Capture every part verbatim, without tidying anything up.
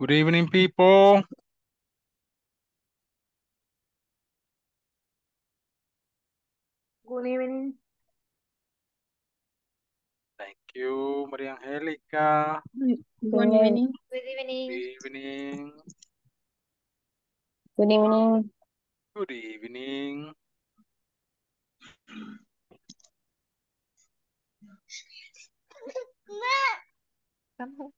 Good evening, people. Good evening. Thank you, Maria Angélica. Good evening. Good evening. Good evening. Good evening. Good evening. Come home.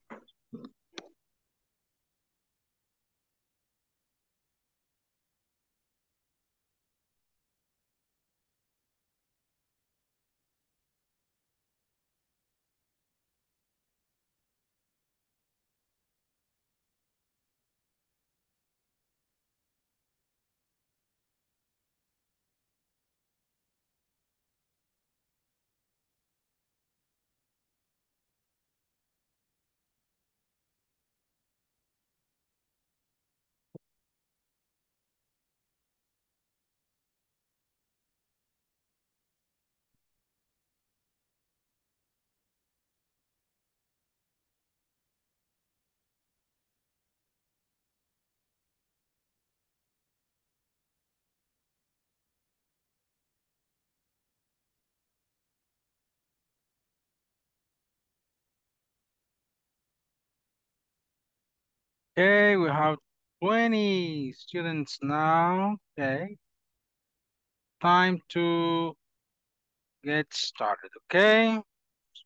Okay, we have twenty students now. Okay, time to get started. Okay,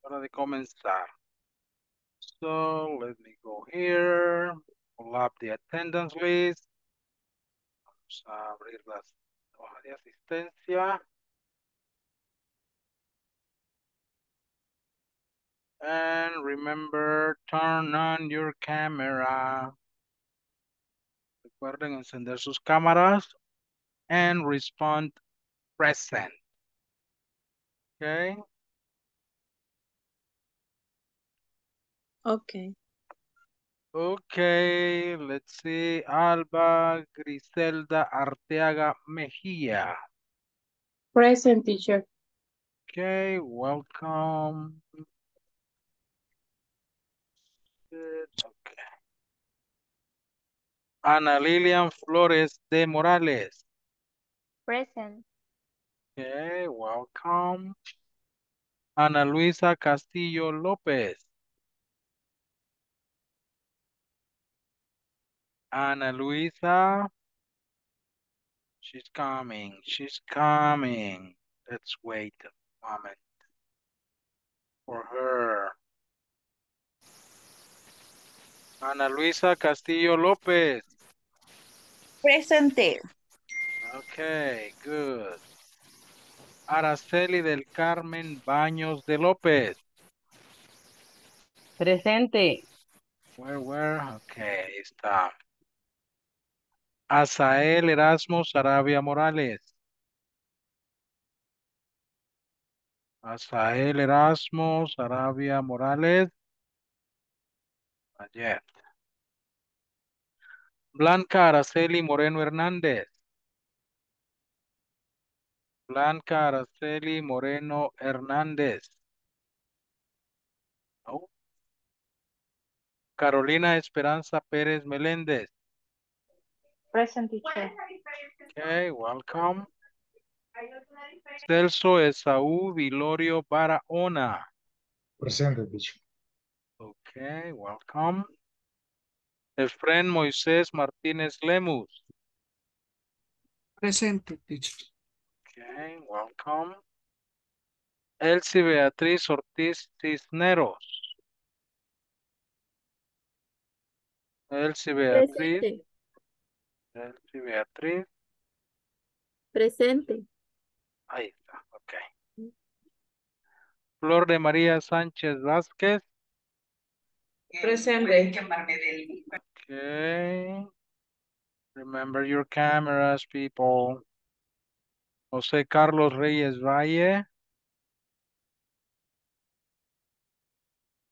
para de comenzar. So let me go here, pull up the attendance list. Vamos a abrir las hojas de asistencia. And remember, turn on your camera. Recuerden encender sus cámaras and respond present. Okay. Okay. Okay, let's see. Alba Griselda Arteaga Mejia. Present, teacher. Okay, welcome. Okay. Ana Lilian Flores de Morales. Present. Okay, welcome. Ana Luisa Castillo López. Ana Luisa. She's coming. She's coming. Let's wait a moment for her. Ana Luisa Castillo López. Presente. Okay, good. Araceli del Carmen Baños de López. Presente. Where, where? Okay, está. Asael Erasmo Saravia Morales. Asael Erasmo Saravia Morales. Ayer. Blanca Araceli Moreno Hernández. Blanca Araceli Moreno Hernández. Oh. Carolina Esperanza Pérez Meléndez. Present, teacher. Okay, welcome. Celso Esaú Vilorio Barahona. Present, teacher. Okay, welcome. Efraín Moisés Martínez Lemus. Presente, teacher. Okay, welcome. Elsie Beatriz Ortiz Cisneros. Elsie Beatriz. Presente. Elsie Beatriz. Presente. Ahí está, okay. Flor de María Sánchez Vázquez. Presente. Okay. Remember your cameras, people. Jose Carlos Reyes Valle.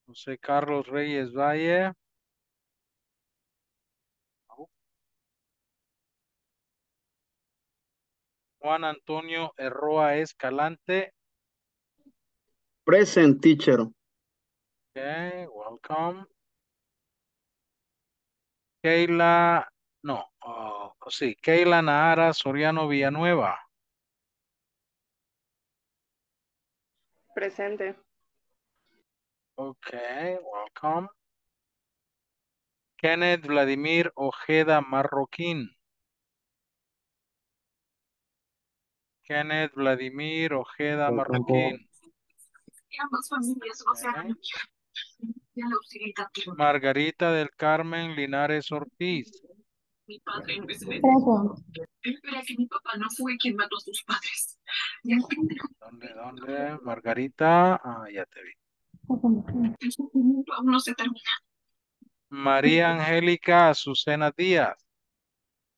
Jose Carlos Reyes Valle. Oh. Juan Antonio Erroa Escalante. Present, teacher. Okay, welcome. Keila, no, uh, sí, Keila Nahara Soriano Villanueva. Presente. Okay, welcome. Kenneth Vladimir Ojeda Marroquín. Kenneth Vladimir Ojeda Marroquín. Okay. Margarita del Carmen Linares Ortiz. Mi padre no es médico. Espera que mi papá no fue quien mató a sus padres. ¿Dónde, dónde? Margarita. Ah, ya te vi. El sufrimiento aún no se termina. María Angélica Susana Díaz.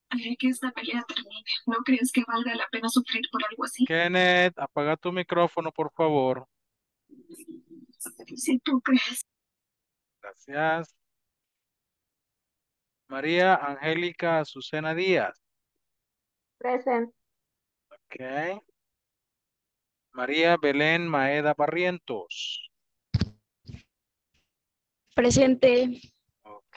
Ay, que esta pelea termine. ¿No crees que valga la pena sufrir por algo así? Kenneth, apaga tu micrófono, por favor. Si tú crees. Gracias. María Angélica Susana Díaz. Presente. Ok. María Belén Maeda Barrientos. Presente. Ok.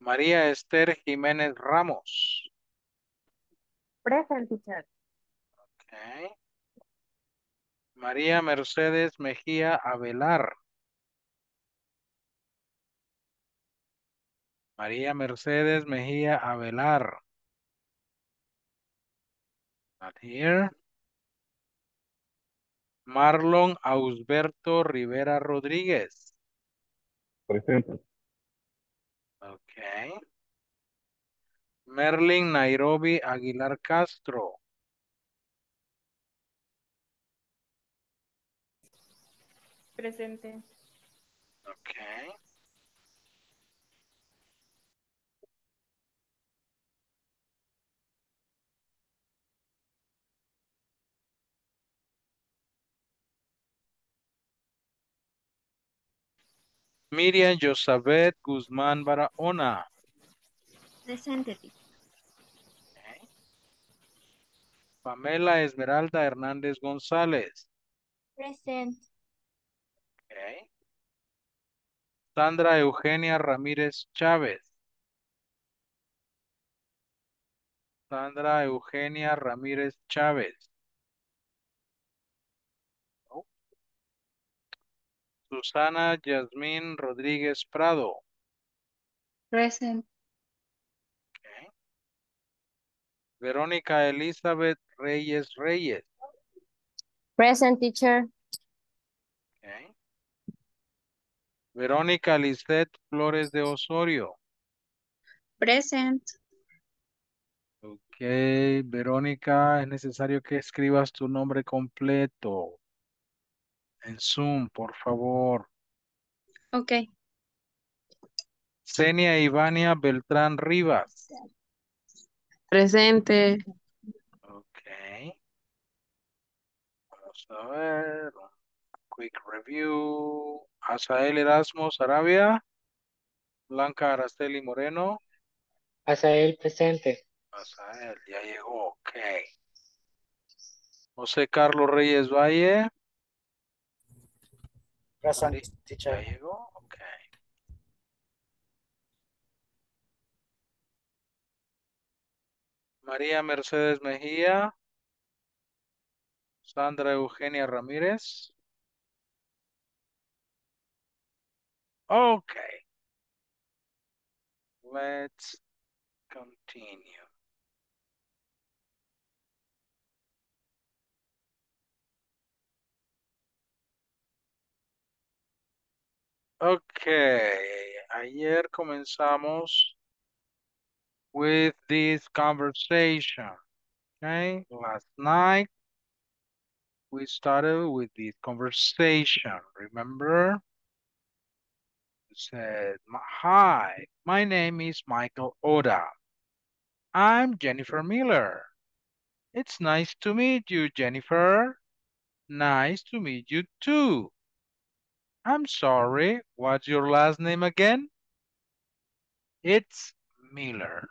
María Esther Jiménez Ramos. Presente. Ok. María Mercedes Mejia-Avelar. María Mercedes Mejia-Avelar. Not here. Marlon Ausberto Rivera-Rodriguez. Presente. Okay. Merlin Nairobi-Aguilar Castro. Presente. Okay. Miriam Yosabeth Guzmán Barahona. Presente. Okay. Pamela Esmeralda Hernández González. Presente. Okay. Sandra Eugenia Ramírez Chávez. Sandra Eugenia Ramírez Chávez. Oh. Susana Yasmin Rodríguez Prado. Present. Okay. Verónica Elizabeth Reyes Reyes. Present, teacher. Okay. Verónica Lizeth Flores de Osorio. Present. Ok, Verónica, es necesario que escribas tu nombre completo en Zoom, por favor. Ok. Xenia Ivania Beltrán Rivas. Presente. Ok. Vamos a ver. Quick review. Asael Erasmo Saravia. Blanca Araceli Moreno. Asael presente. Asael, ya llegó, ok. Jose Carlos Reyes Valle. Presente. Ya llegó, ok. María Mercedes Mejia. Sandra Eugenia Ramírez. Okay, let's continue. Okay, ayer comenzamos with this conversation. Okay, last night we started with this conversation, remember? Said, hi, my name is Michael Oda. I'm Jennifer Miller. It's nice to meet you, Jennifer. Nice to meet you too. I'm sorry, what's your last name again? It's Miller.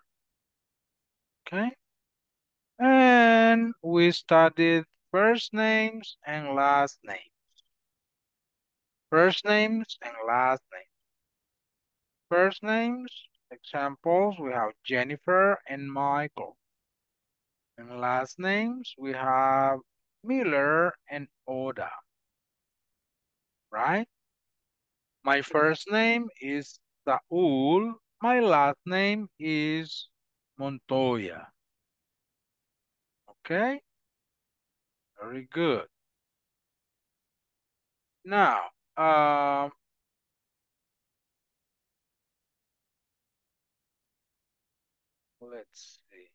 Okay. And we studied first names and last names. First names and last names. first names. Examples, we have Jennifer and Michael. And last names, we have Miller and Oda. Right? My first name is Saul. My last name is Montoya. Okay? Very good. Now, uh, let's see.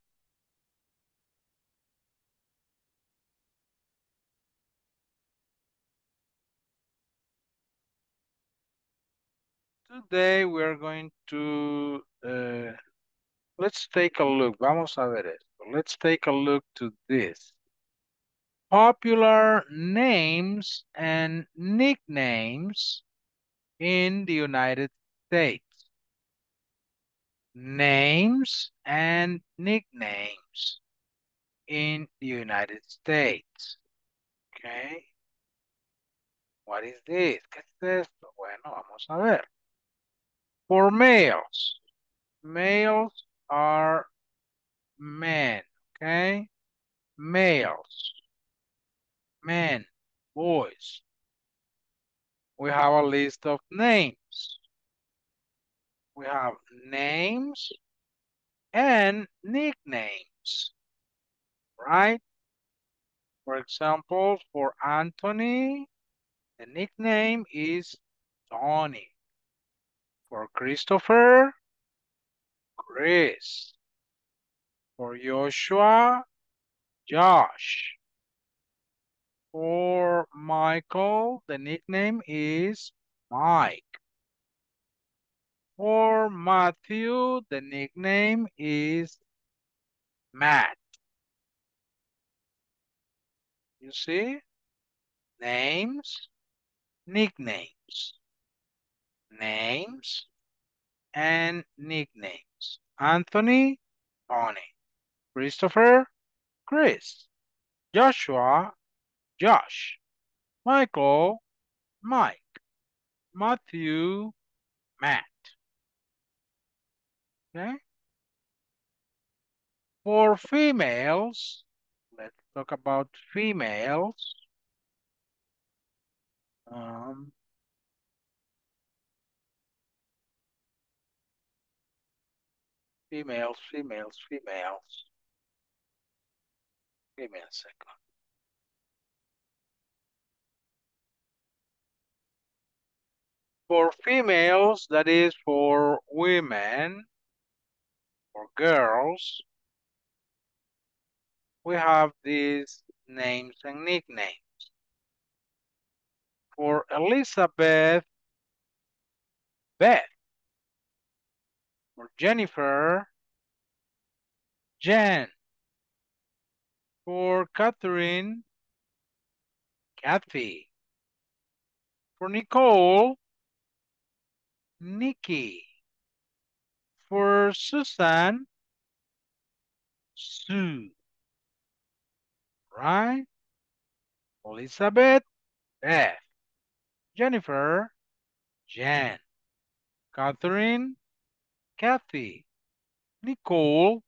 Today we are going to, uh, let's take a look. Vamos a ver esto. Let's take a look to this. Popular names and nicknames in the United States. Names and nicknames in the United States. Okay. What is this? ¿Qué es esto? Bueno, vamos a ver. For males, males are men. Okay. Males. Men, boys. We have a list of names. We have names and nicknames, right? For example, for Anthony, the nickname is Tony. For Christopher, Chris. For Joshua, Josh. For Michael, the nickname is Mike. For Matthew, the nickname is Matt. You see? Names, nicknames. Names and nicknames. Anthony, Tony. Christopher, Chris. Joshua, Josh. Michael, Mike. Matthew, Matt. Okay. For females, let's talk about females. Um, females, females, females. Give me a second. For females, that is for women, for girls, we have these names and nicknames. For Elizabeth, Beth. For Jennifer, Jen. For Catherine, Kathy. For Nicole, Nikki. For Susan, Sue. Right? Elizabeth, Beth. Jennifer, Jan. Catherine, Kathy. Nicole,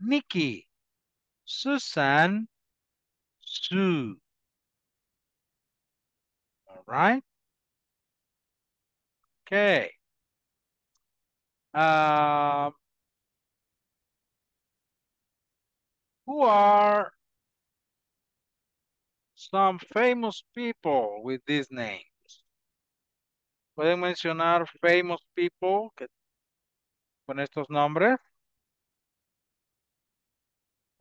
Nikki. Susan, Sue. All right? Okay. Uh, who are some famous people with these names? ¿Pueden mencionar famous people que, con estos nombres?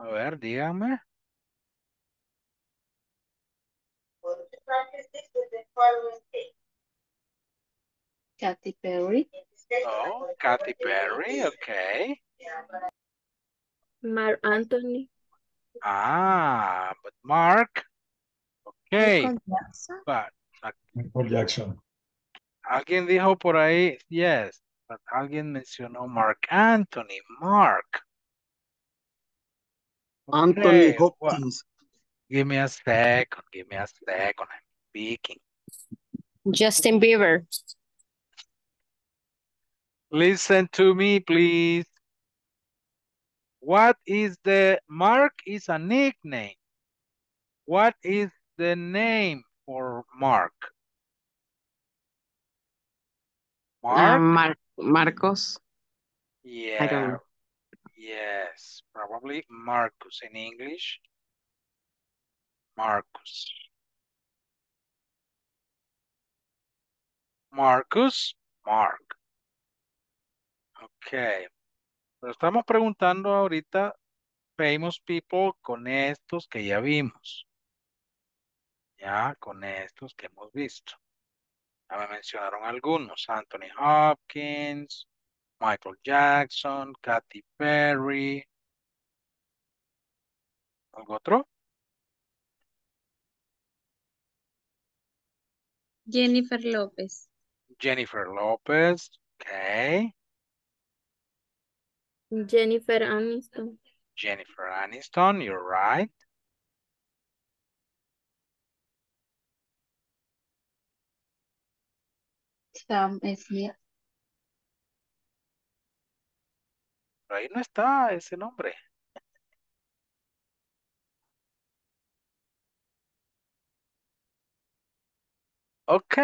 A ver, díganme. Well, practice this with the following thing. Katy Perry. Oh, Katy Perry, okay. Mark Anthony. Ah, but Mark. Okay. Michael Jackson. But, Michael Jackson. Alguien dijo por ahí, yes, but alguien mencionó Mark Anthony, Mark. Okay. Anthony Hopkins. Give me a second, give me a second, I'm speaking. Justin Bieber. Listen to me, please. What is the mark? Is a nickname. What is the name for Mark? Mark? Uh, Mar Marcos. Yeah. I don't know. Yes, probably Marcus in English. Marcus. Marcus, Mark. Okay. Pero estamos preguntando ahorita famous people con estos que ya vimos. Ya, con estos que hemos visto. Ya me mencionaron algunos. Anthony Hopkins, Michael Jackson, Katy Perry. ¿Algo otro? Jennifer López. Jennifer López, ok. Jennifer Aniston. Jennifer Aniston, you're right. Sam Smith. Pero ahí no está ese nombre. Ok.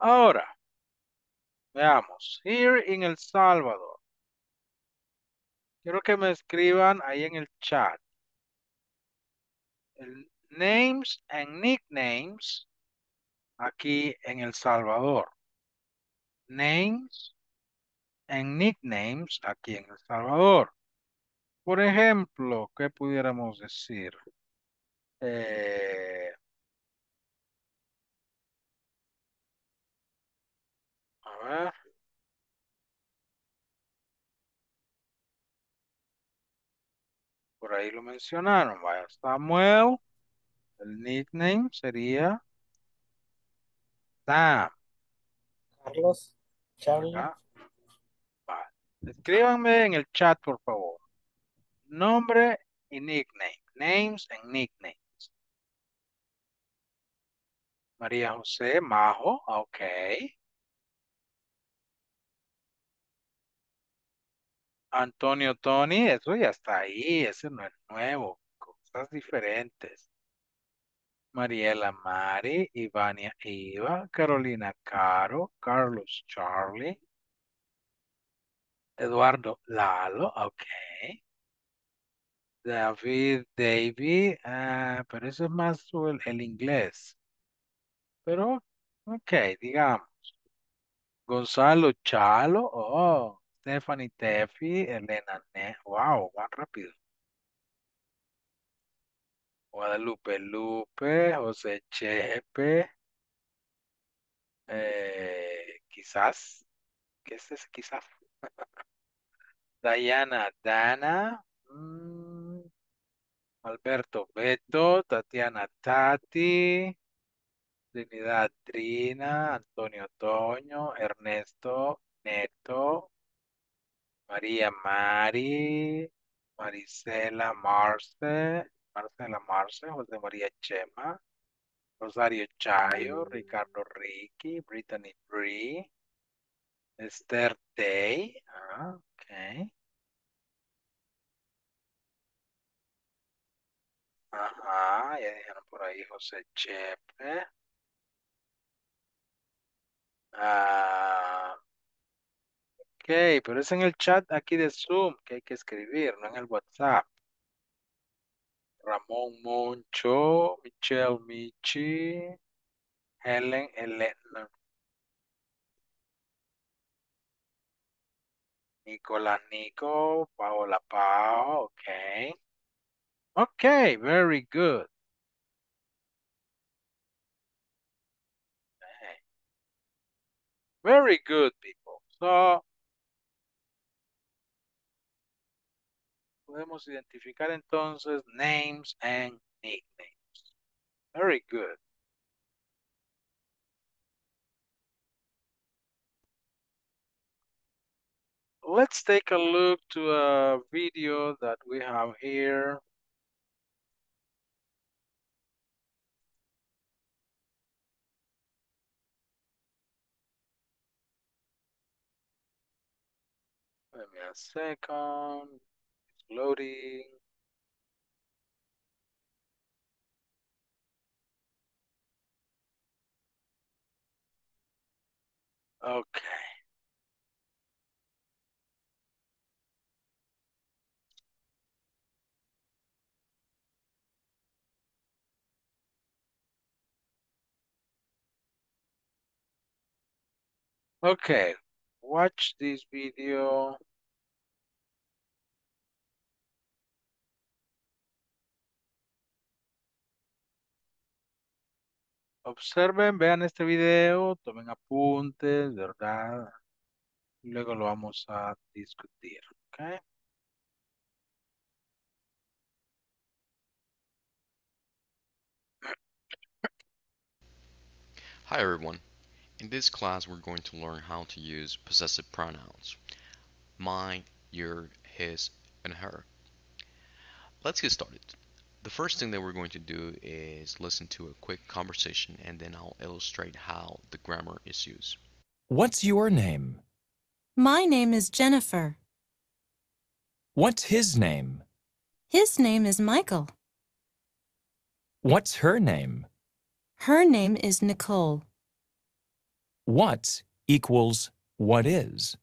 Ahora, veamos. Here in El Salvador. Quiero que me escriban ahí en el chat. El names and nicknames aquí en El Salvador. Names and nicknames aquí en El Salvador. Por ejemplo, ¿qué pudiéramos decir? Eh... A ver. Por ahí lo mencionaron. Vaya, Samuel. El nickname sería Sam. Carlos. Charlie. ¿Ah? Vale. Escríbanme en el chat, por favor. Nombre y nickname. Names and nicknames. María José, Majo. Ok. Antonio Tony, eso ya está ahí, ese no es nuevo, cosas diferentes. Mariela Mari, Ivania Iva, Carolina Caro, Carlos Charlie, Eduardo Lalo, ok. David Davy, uh, pero eso es más el, el inglés. Pero, ok, digamos. Gonzalo Chalo, oh. Stephanie Teffi, Elena Ne, wow, van rápido. Guadalupe Lupe, José Chepe, eh, quizás, ¿qué es ese quizás? Diana Dana, mmm, Alberto Beto, Tatiana Tati, Trinidad Trina, Antonio Toño, Ernesto Neto, María Mari, Marisela Marce, Marcela Marce, José María Chema, Rosario Chayo, Ricardo Ricky, Brittany Bree, Esther Day, ah, ok. Ajá, ya dijeron por ahí José Chepe. Ah... Ok, pero es en el chat aquí de Zoom que hay que escribir, no en el WhatsApp. Ramón Moncho, Michelle Michi, Helen Elena, Nicolás Nico, Paola Pao, ok. Ok, very good. Okay. Very good, people. So, podemos identificar entonces names and nicknames. Very good. Let's take a look to a video that we have here. Let me a second. It's loading. Okay. Okay, watch this video. Observen, vean este video, tomen apuntes, ¿verdad? Luego lo vamos a discutir, ¿ok? Hi everyone. In this class, we're going to learn how to use possessive pronouns. My, your, his, and her. Let's get started. The first thing that we're going to do is listen to a quick conversation, and then I'll illustrate how the grammar is used. What's your name? My name is Jennifer. What's his name? His name is Michael. What's her name? Her name is Nicole. What equals what is.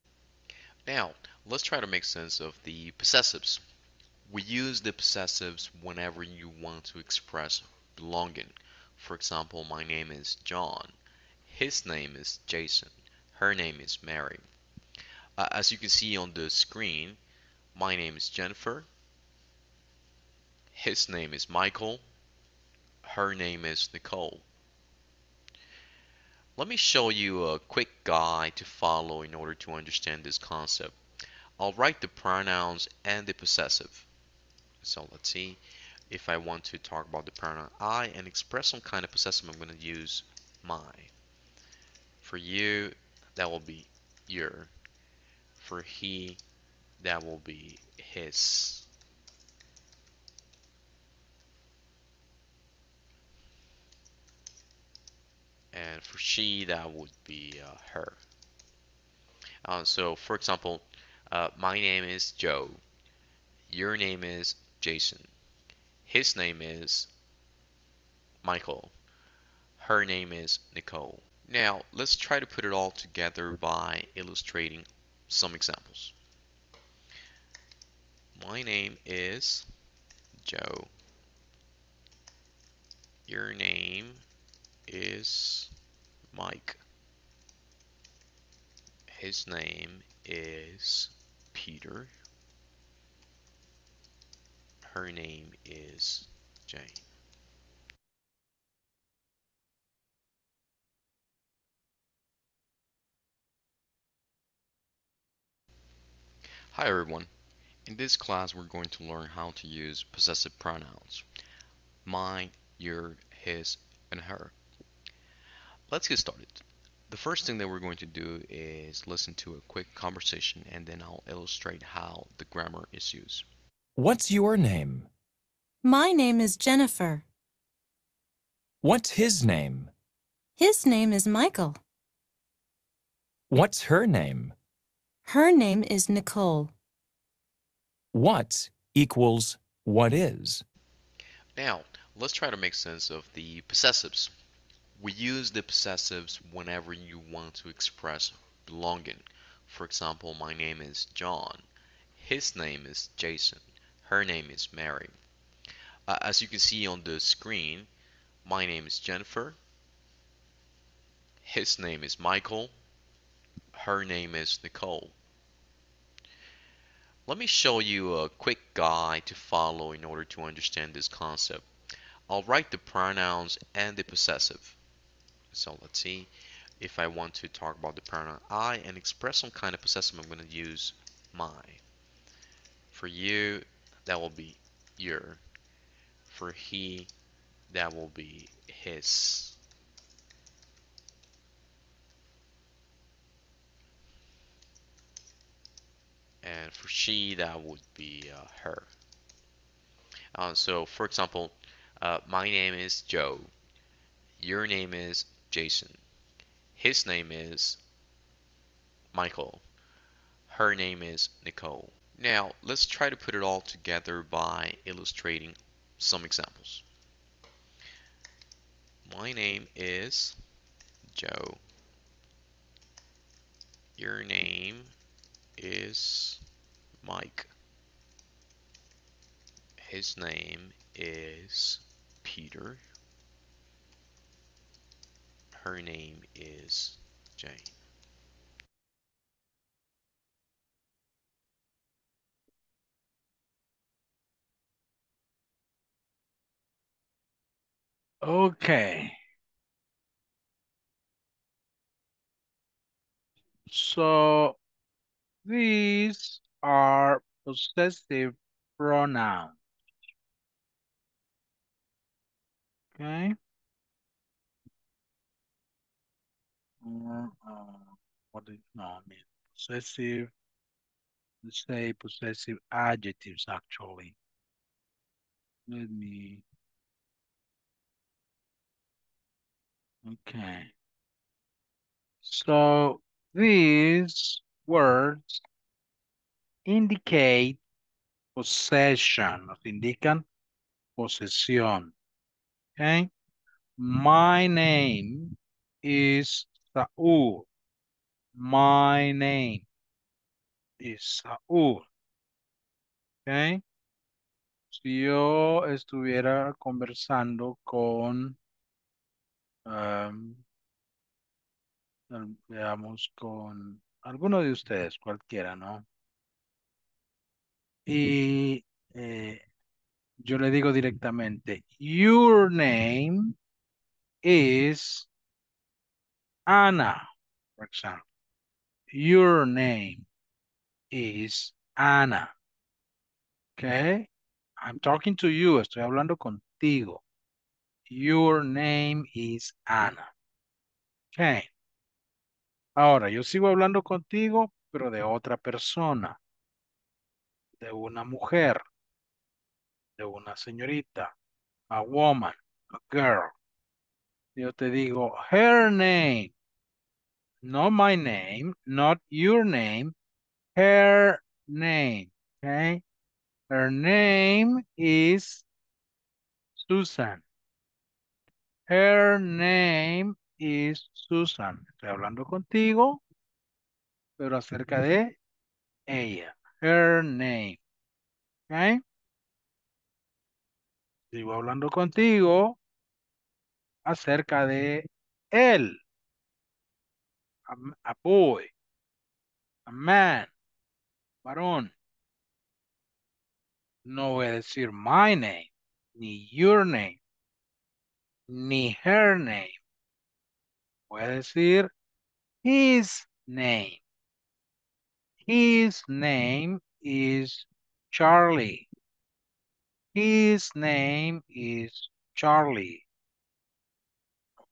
Now, let's try to make sense of the possessives. We use the possessives whenever you want to express belonging. For example, my name is John. His name is Jason. Her name is Mary. Uh, as you can see on the screen, my name is Jennifer. His name is Michael. Her name is Nicole. Let me show you a quick guide to follow in order to understand this concept. I'll write the pronouns and the possessive. So let's see. If I want to talk about the pronoun I and express some kind of possessive, I'm going to use my. For you, that will be your. For he, that will be his. And for she, that would be uh, her. Uh, so, for example, uh, my name is Joe. Your name is Jason. His name is Michael. Her name is Nicole. Now, let's try to put it all together by illustrating some examples. My name is Joe. Your name is Mike. His name is Peter. Her name is Jane. Hi everyone. In this class, we're going to learn how to use possessive pronouns. My, your, his, and her. Let's get started. The first thing that we're going to do is listen to a quick conversation, and then I'll illustrate how the grammar is used. What's your name? My name is Jennifer. What's his name? His name is Michael. What's her name? Her name is Nicole. What equals what is. Now, let's try to make sense of the possessives. We use the possessives whenever you want to express belonging. For example, my name is John. His name is Jason. Her name is Mary. Uh, as you can see on the screen, my name is Jennifer. His name is Michael. Her name is Nicole. Let me show you a quick guide to follow in order to understand this concept. I'll write the pronouns and the possessive. So let's see. If I want to talk about the pronoun I and express some kind of possessive, I'm going to use my. For you, that will be your. For he, that will be his. And for she, that would be uh, her. Uh, so, for example, uh, my name is Joe. Your name is Jason. His name is Michael. Her name is Nicole. Now, let's try to put it all together by illustrating some examples. My name is Joe. Your name is Mike. His name is Peter. Her name is Jane. Okay. So these are possessive pronouns. Okay. Or, uh, what do you know? I mean, possessive, let's say possessive adjectives actually. Let me. Okay, so these words indicate possession, nos indican posesión, okay? My name is Saúl. My name is Saúl, okay? Si yo estuviera conversando con Um, veamos con alguno de ustedes, cualquiera, ¿no? Y eh, yo le digo directamente, your name is Ana, for example. Your name is Ana. Okay? I'm talking to you, estoy hablando contigo. Your name is Ana. Okay. Ahora, yo sigo hablando contigo, pero de otra persona. De una mujer. De una señorita. A woman. A girl. Yo te digo, her name. Not my name. Not your name. Her name. Okay. Her name is Susan. Her name is Susan. Estoy hablando contigo, pero acerca de ella. Her name. ¿Ok? Sigo hablando contigo acerca de él. A, a boy. A man. Varón. No voy a decir my name, ni your name, ni her name. Voy a decir his name. His name is Charlie. His name is Charlie.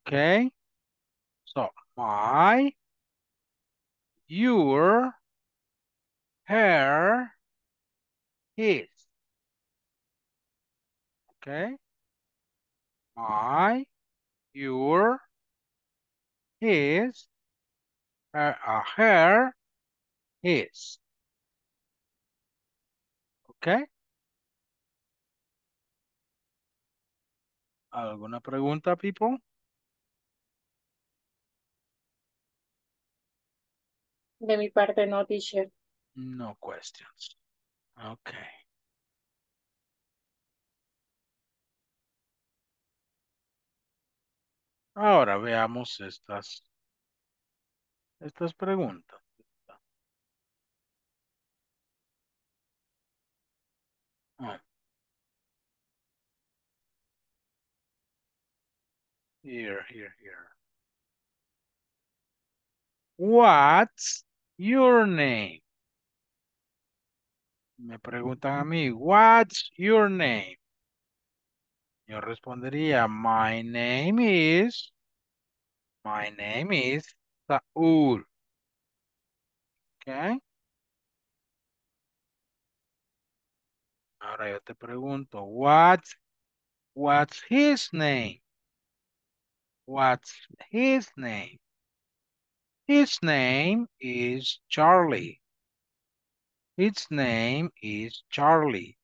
Okay? So, my, your, her, his. Okay? My, your, his, her, uh, her, his. Okay. ¿Alguna pregunta, people? De mi parte, no, teacher. No questions. Okay. Ahora veamos estas, estas preguntas. Ah. Here, here, here. What's your name? Me preguntan a mí, what's your name? Yo respondería, my name is, my name is Saúl. Okay. Ahora yo te pregunto, what's, what's his name? What's his name? His name is Charlie. Its name is Charlie.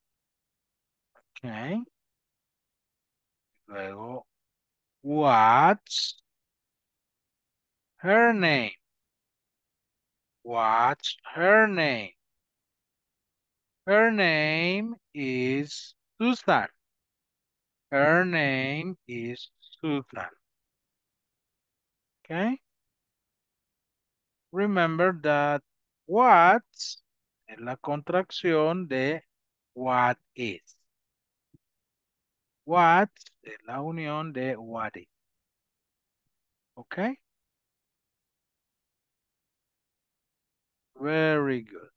Okay. Luego, what's her name? What's her name? Her name is Susan. Her name is Susan. Okay. Remember that what es la contracción de what is. What es la unión de what is. Okay. Very good.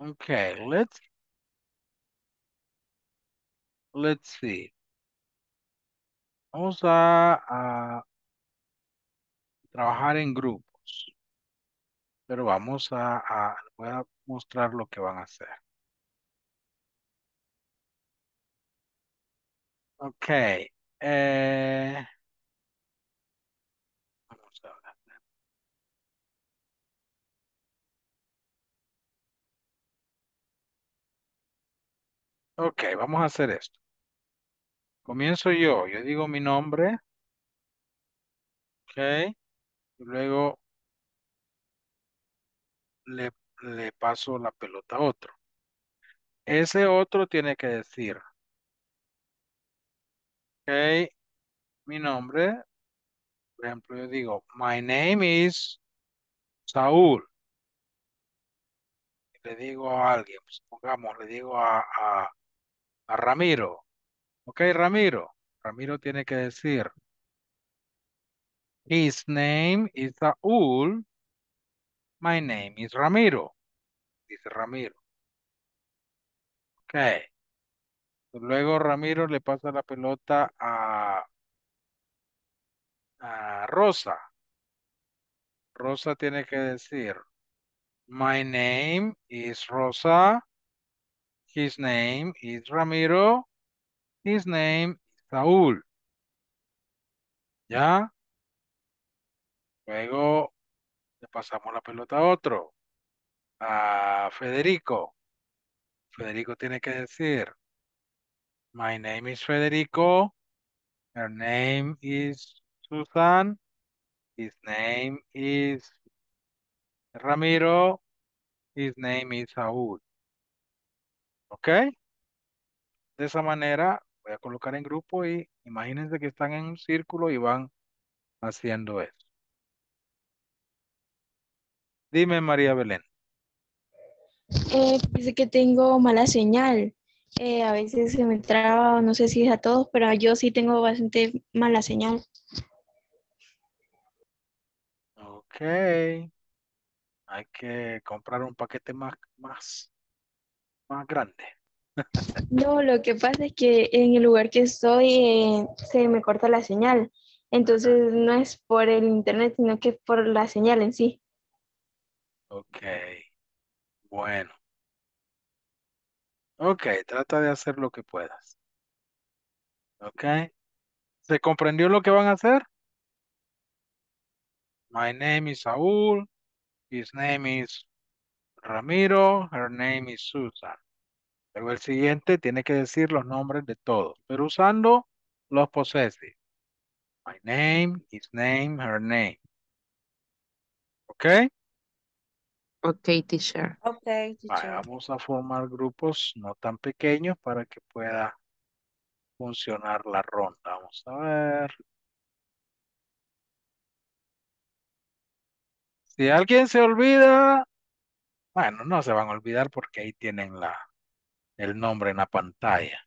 Okay, let's let's see. Vamos a, a trabajar en grupos, pero vamos a, a voy a mostrar lo que van a hacer. Okay, eh, vamos a ver. Ok, vamos a hacer esto. Comienzo yo. Yo digo mi nombre. Ok. Y luego le, le paso la pelota a otro. Ese otro tiene que decir. Ok. Mi nombre. Por ejemplo, yo digo, my name is Saúl. Y le digo a alguien. Supongamos, le digo a... a A Ramiro. Ok, Ramiro. Ramiro tiene que decir. His name is Saúl. My name is Ramiro. Dice Ramiro. Ok. Luego Ramiro le pasa la pelota a, a Rosa. Rosa tiene que decir. My name is Rosa. His name is Ramiro. His name is Saúl. ¿Ya? Luego le pasamos la pelota a otro. A Federico. Federico tiene que decir. My name is Federico. Her name is Susan. His name is Ramiro. His name is Saúl. ¿Ok? De esa manera voy a colocar en grupo y imagínense que están en un círculo y van haciendo eso. Dime, María Belén. Eh, dice que tengo mala señal. Eh, a veces se me traba, no sé si es a todos, pero yo sí tengo bastante mala señal. Ok. Hay que comprar un paquete más. más. Más grande. No, lo que pasa es que en el lugar que estoy eh, se me corta la señal. Entonces no es por el internet, sino que es por la señal en sí. Ok. Bueno. Ok, trata de hacer lo que puedas. Ok. ¿Se comprendió lo que van a hacer? My name is Saúl. His name is... Ramiro, her name is Susan. Luego el siguiente tiene que decir los nombres de todos, pero usando los possessive. My name, his name, her name. ¿Ok? Ok, teacher. Ok, teacher. Vamos a formar grupos no tan pequeños para que pueda funcionar la ronda. Vamos a ver. Si alguien se olvida... Bueno, no se van a olvidar porque ahí tienen la, el nombre en la pantalla.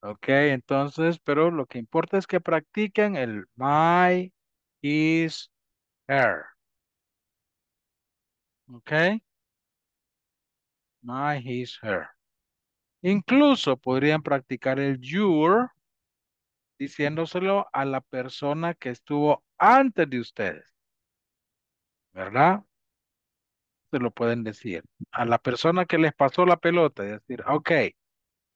Ok, entonces, pero lo que importa es que practiquen el my, his, her. Ok. My, his, her. Incluso podrían practicar el your diciéndoselo a la persona que estuvo antes de ustedes. ¿Verdad? Se lo pueden decir a la persona que les pasó la pelota y decir, ok,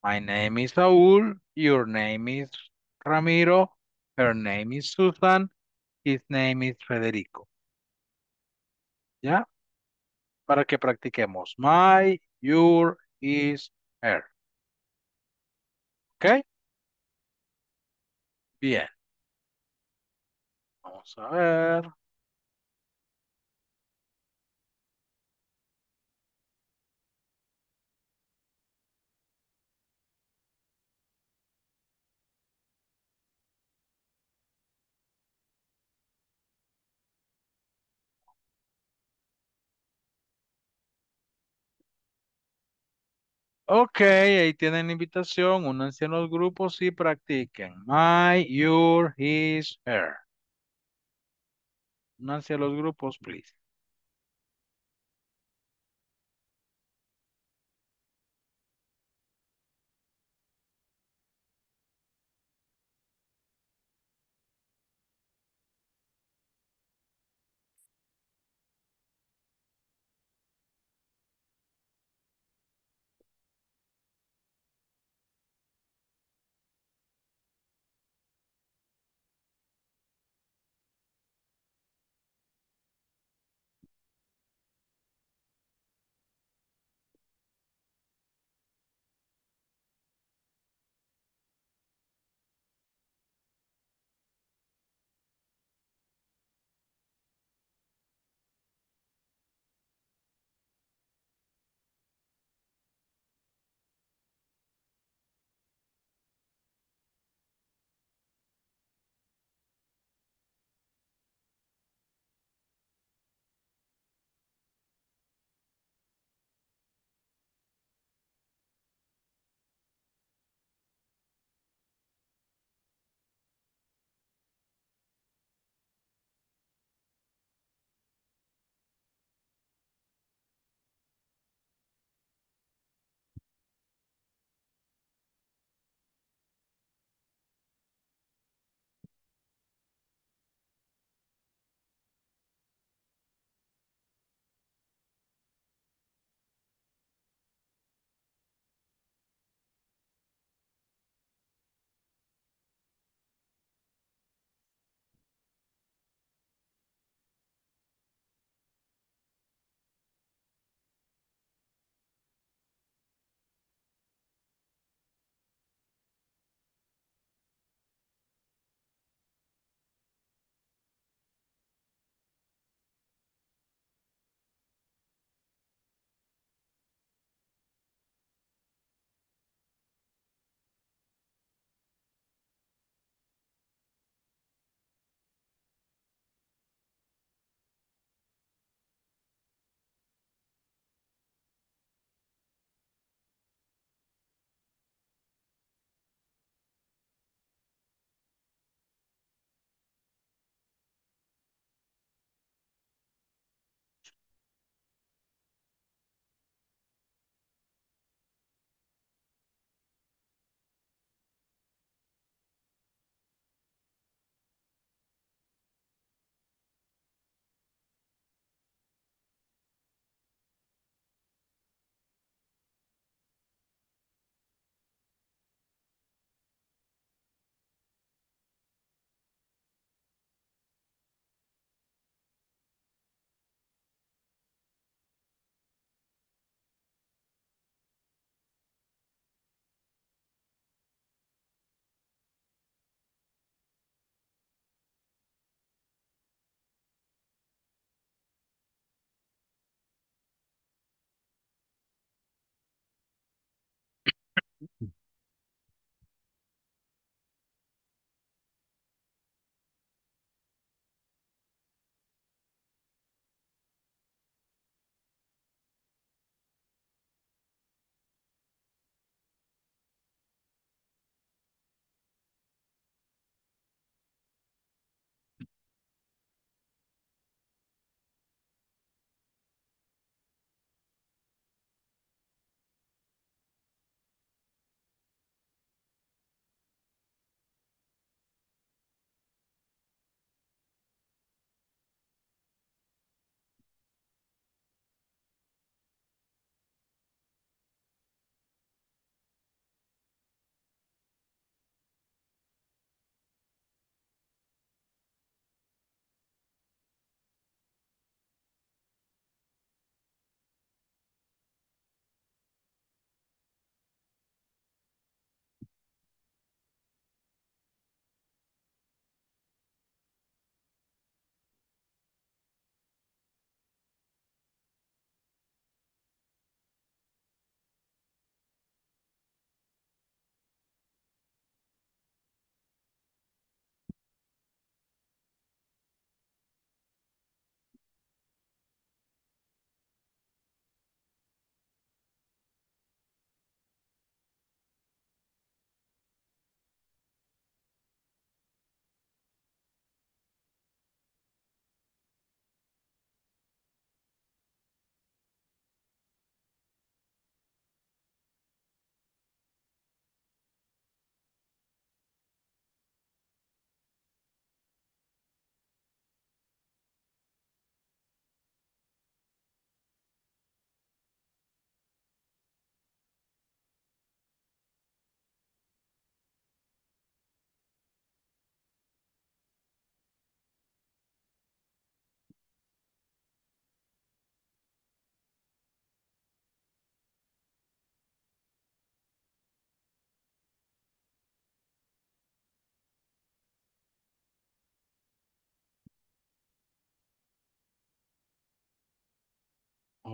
My name is Saul, your name is Ramiro, her name is Susan, his name is Federico. ¿Ya? Para que practiquemos. My, your, his, her. ¿Ok? Bien. Vamos a ver. Ok, ahí tienen la invitación, únanse a los grupos y practiquen. My, your, his, her. Únanse a los grupos, please.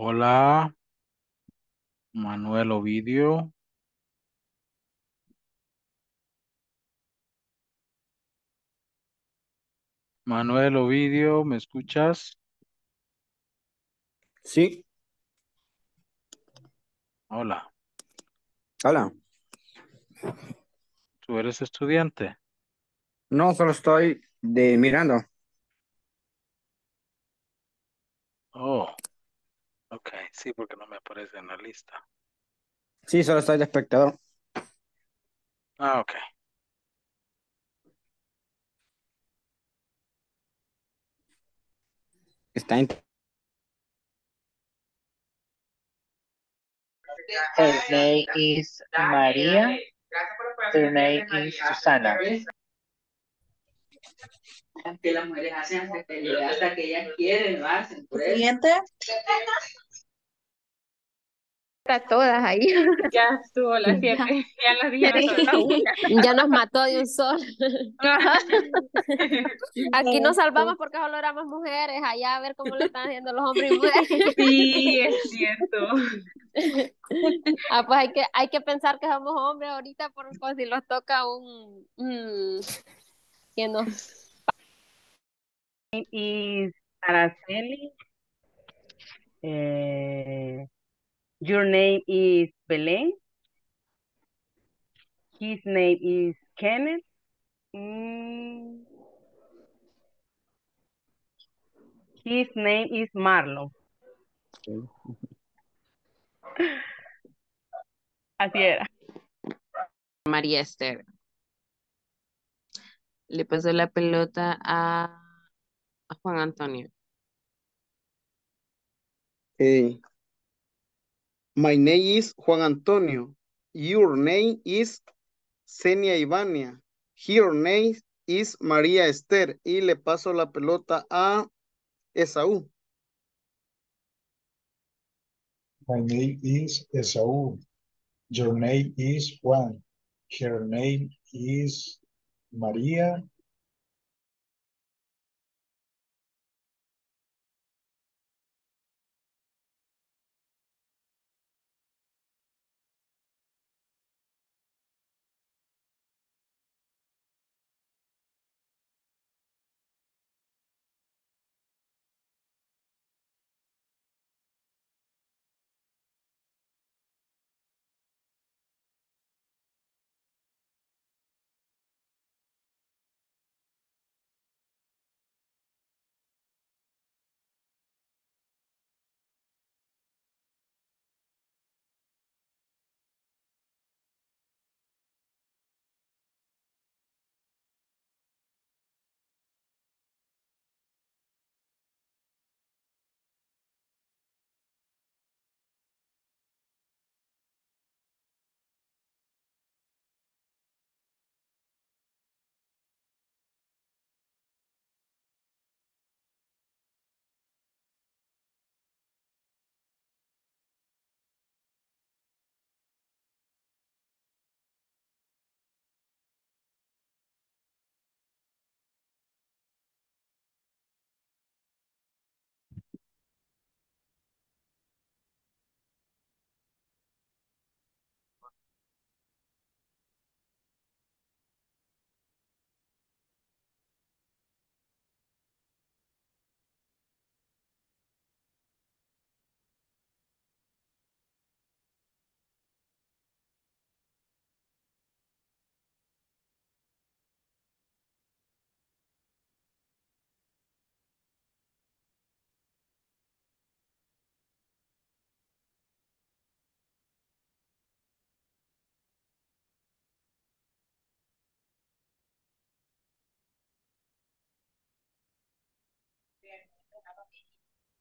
Hola, Manuel Ovidio. Manuel Ovidio, ¿me escuchas? Sí. Hola. Hola. ¿Tú eres estudiante? No, solo estoy de mirando. Oh, ok, sí, porque no me aparece en la lista. Sí, solo estoy de espectador. Ah, ok. Está en... Her name is María. Her name is Susana. Que las mujeres hacen hasta que, hasta que ellas quieren, lo hacen por eso. ¿Siguiente? Está todas ahí. Ya estuvo las siete. Ya las diez. Ya nos mató de un sol. Aquí nos salvamos porque solo éramos mujeres. Allá a ver cómo lo están haciendo los hombres y mujeres. Sí, es cierto. Ah, pues hay que, hay que pensar que somos hombres ahorita por, por si nos toca un... Mmm, que nos... Is Araceli. Uh, your name is Belén. His name is Kenneth. Mm. His name is Marlon. Okay. Así era. María Esther. Le pasó la pelota a Juan Antonio. Hey. My name is Juan Antonio. Your name is Xenia Ivania. Her name is María Esther. Y le paso la pelota a Esaú. My name is Esaú. Your name is Juan. Her name is María.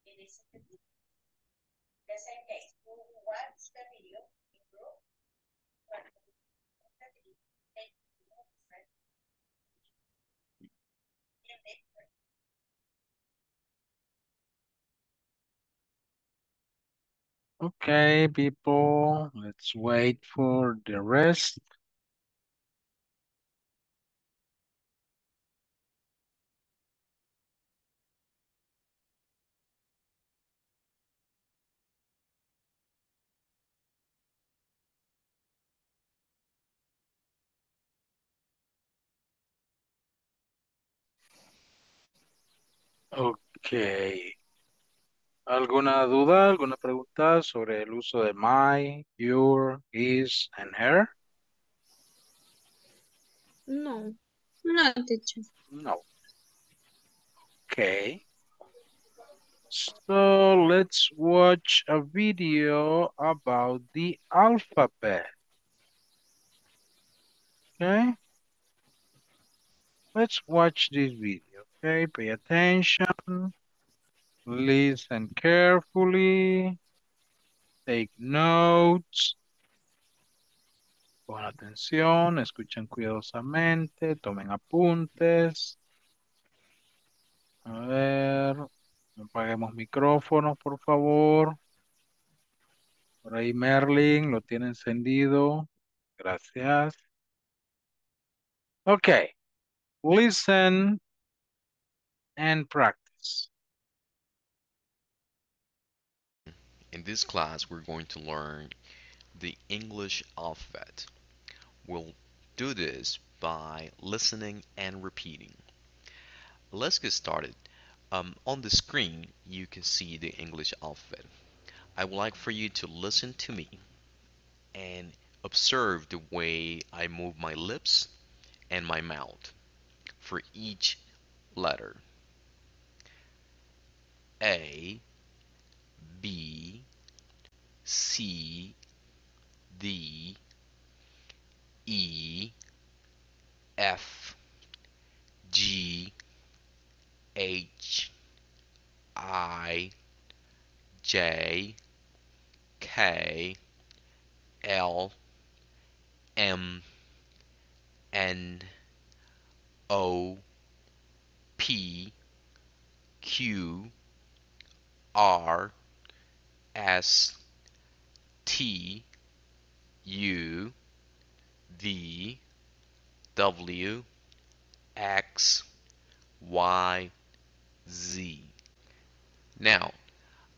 Okay, people, let's wait for the rest. Ok. ¿Alguna duda, alguna pregunta sobre el uso de my, your, his, and her? No. No, teacher. No. Okay. So let's watch a video about the alphabet. Okay. Let's watch this video. Okay, pay attention. Listen carefully. Take notes. Pon atención, escuchen cuidadosamente, tomen apuntes. A ver, apaguemos micrófonos, por favor. Por ahí Merlin lo tiene encendido. Gracias. Ok. Listen and practice. In this class, we're going to learn the English alphabet. We'll do this by listening and repeating. Let's get started. Um, on the screen, you can see the English alphabet. I would like for you to listen to me and observe the way I move my lips and my mouth for each letter. A, B, C, D, E, F, G, H, I, J, K, L, M, N, O, P, Q, R, S, T, U, V, W, X, Y, Z. Now,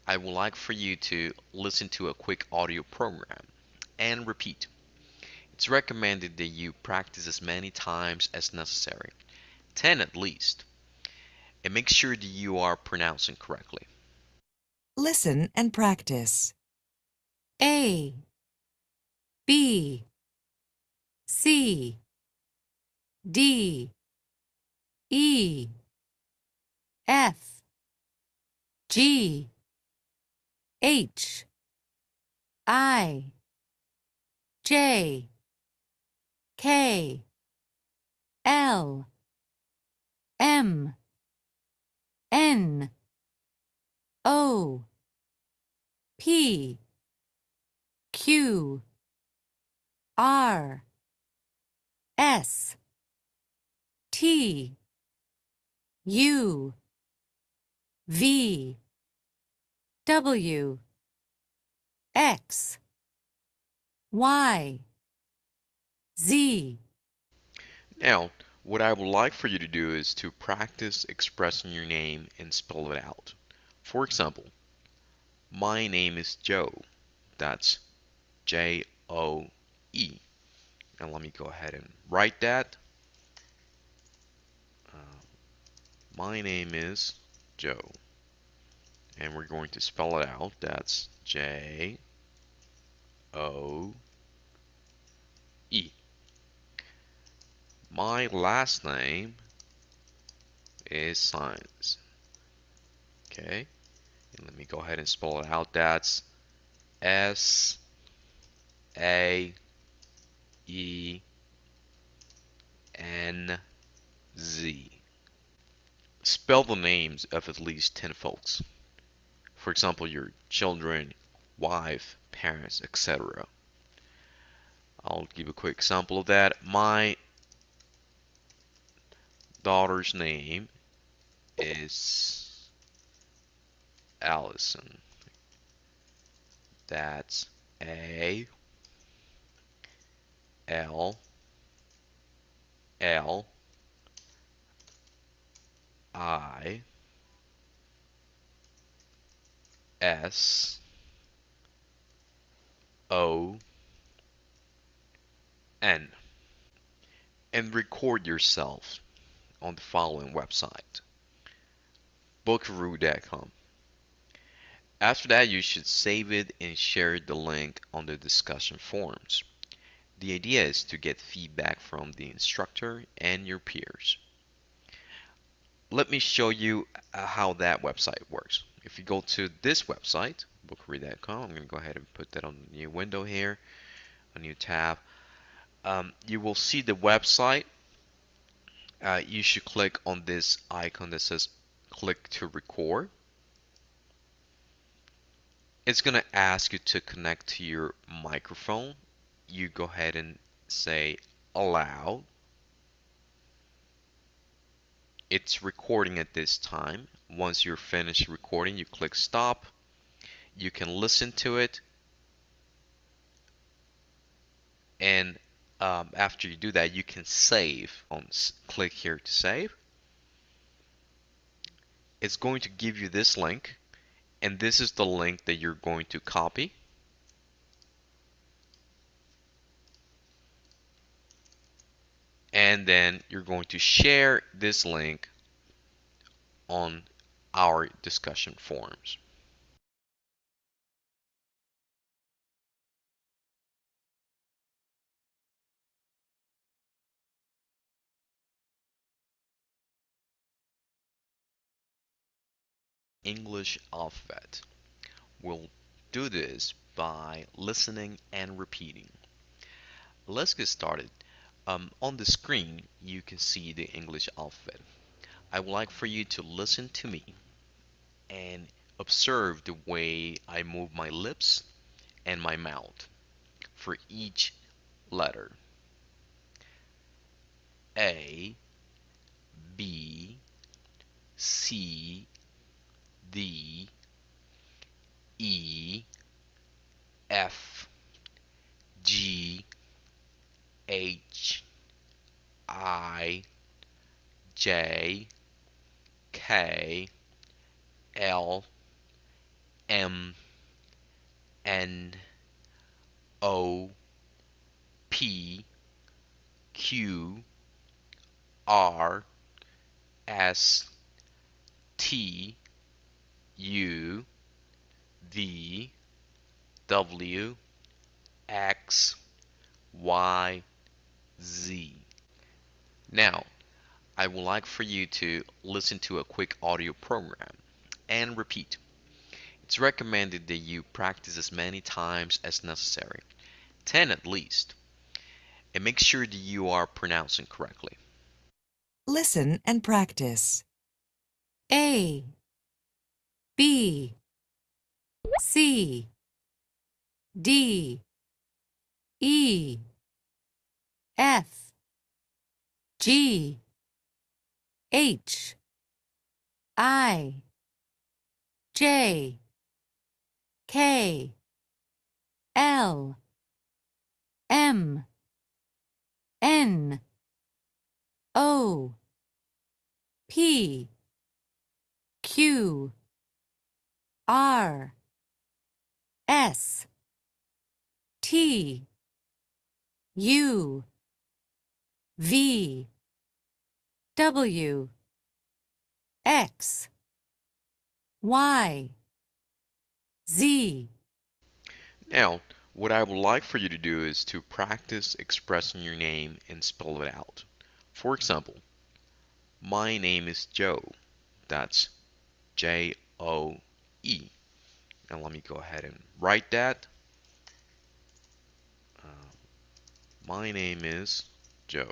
I would like for you to listen to a quick audio program and repeat. It's recommended that you practice as many times as necessary, ten at least, and make sure that you are pronouncing correctly. Listen and practice. A, B, C, D, E, F, G, H, I, J, K, L, M, N, O, P, Q, R, S, T, U, V, W, X, Y, Z. Now, what I would like for you to do is to practice expressing your name and spell it out. For example, my name is Joe. That's J O E. And let me go ahead and write that. Uh, my name is Joe. And we're going to spell it out. That's J O E. My last name is Science. Okay. And let me go ahead and spell it out. That's S A E N Z. Spell the names of at least ten folks. For example, your children, wife, parents, et cetera. I'll give a quick example of that. My daughter's name is Allison. That's A L L I S O N, and record yourself on the following website. BookRoo dot com. After that, you should save it and share the link on the discussion forums. The idea is to get feedback from the instructor and your peers. Let me show you how that website works. If you go to this website, book read dot com, I'm going to go ahead and put that on the new window here, a new tab. Um, you will see the website. Uh, you should click on this icon that says click to record. It's going to ask you to connect to your microphone. You go ahead and say allow. It's recording at this time. Once you're finished recording, you click stop. You can listen to it. And um, after you do that, you can save. On, click here to save. It's going to give you this link. And this is the link that you're going to copy. And then you're going to share this link on our discussion forums. English alphabet. We'll do this by listening and repeating. Let's get started. Um, on the screen, you can see the English alphabet. I would like for you to listen to me and observe the way I move my lips and my mouth for each letter. A, B, C, D, E, F, G, H, I, J, K, L, M, N, O, P, Q, R, S, T, U, V, W, X, Y, Z. Now, I would like for you to listen to a quick audio program and repeat. It's recommended that you practice as many times as necessary, ten at least, and make sure that you are pronouncing correctly. Listen and practice. A, B, C, D, E, F, G, H, I, J, K, L, M, N, O, P, Q, R, S, T, U, V, W, X, Y, Z. Now, what I would like for you to do is to practice expressing your name and spell it out. For example, my name is Joe. That's J O E. And let me go ahead and write that. Uh, my name is Joe.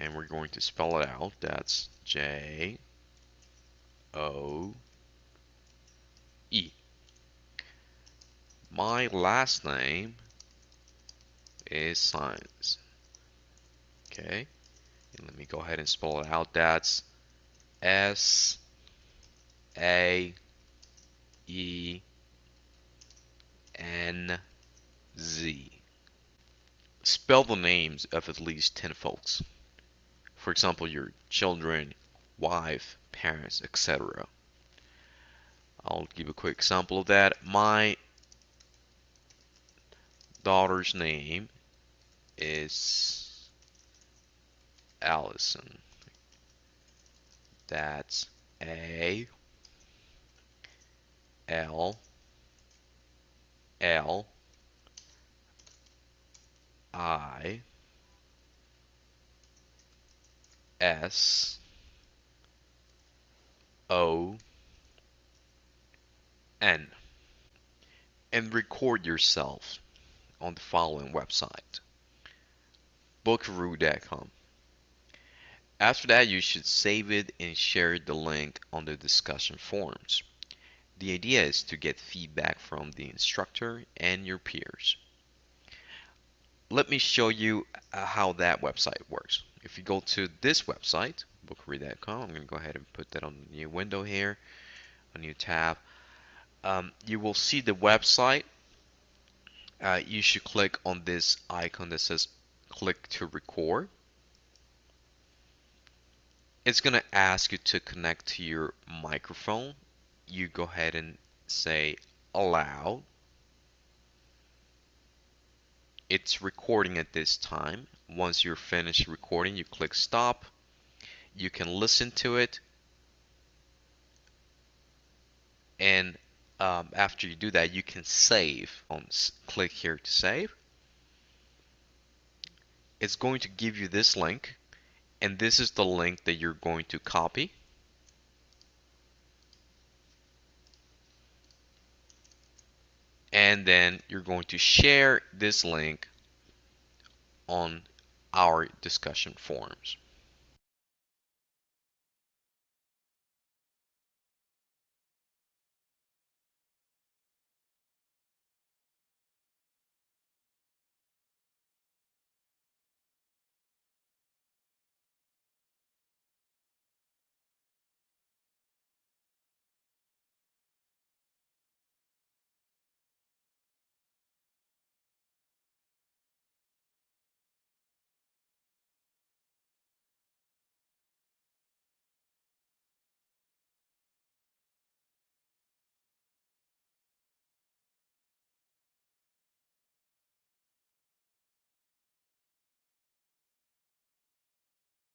And we're going to spell it out. That's J O E. My last name is Science. Okay. And let me go ahead and spell it out. That's S A E N Z. Spell the names of at least ten folks. For example, your children, wife, parents, et cetera. I'll give a quick example of that. My daughter's name is Allison. That's A, L, L, I, S, O, N, and record yourself on the following website, book roo dot com. After that, you should save it and share the link on the discussion forums. The idea is to get feedback from the instructor and your peers. Let me show you how that website works. If you go to this website, book roo dot com, I'm going to go ahead and put that on the new window here, a new tab. Um, you will see the website. Uh, you should click on this icon that says click to record. It's going to ask you to connect to your microphone. You go ahead and say allow. It's recording at this time. Once you're finished recording, you click stop. You can listen to it. And um, after you do that, you can save. On, click here to save. It's going to give you this link. And this is the link that you're going to copy. And then you're going to share this link on our discussion forums.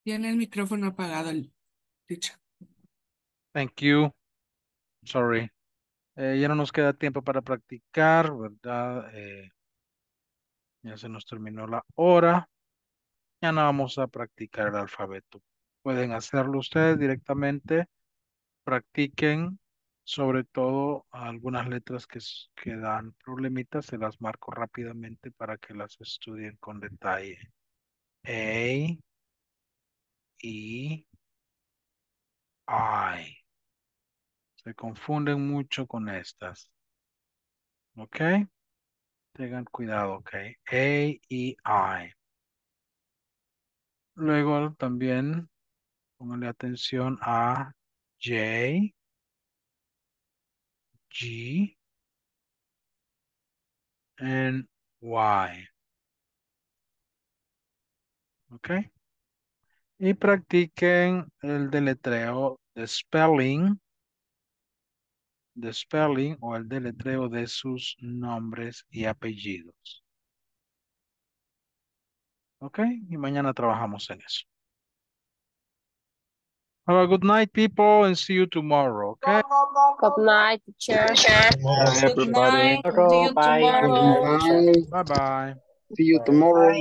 Tiene el micrófono apagado, teacher. Thank you. Sorry. Eh, ya no nos queda tiempo para practicar, ¿verdad? Eh, ya se nos terminó la hora. Ya no vamos a practicar el alfabeto. Pueden hacerlo ustedes directamente. Practiquen, sobre todo, algunas letras que, que dan problemitas. Se las marco rápidamente para que las estudien con detalle. A. E, I. Se confunden mucho con estas. Ok. Tengan cuidado, ok. A, E, I. Luego también pónganle atención a J, G, and Y. Ok. Y practiquen el deletreo de spelling, de spelling o el deletreo de sus nombres y apellidos. Ok, y mañana trabajamos en eso. Have a good night, people, and see you tomorrow, okay? Good night, teacher. Good night, everybody. Good night. Bye-bye. See you tomorrow.